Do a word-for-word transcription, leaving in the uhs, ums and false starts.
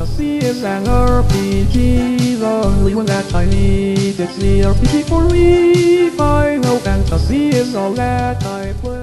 A C is an R P G, the only one that I need. It's the R P G for me. Final Fantasy is all that I play.